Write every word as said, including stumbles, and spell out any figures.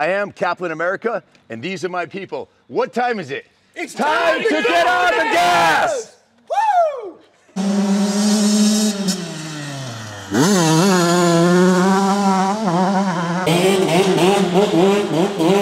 I am Kaplan America, and these are my people. What time is it? It's time, time to, to get on the gas! Woo!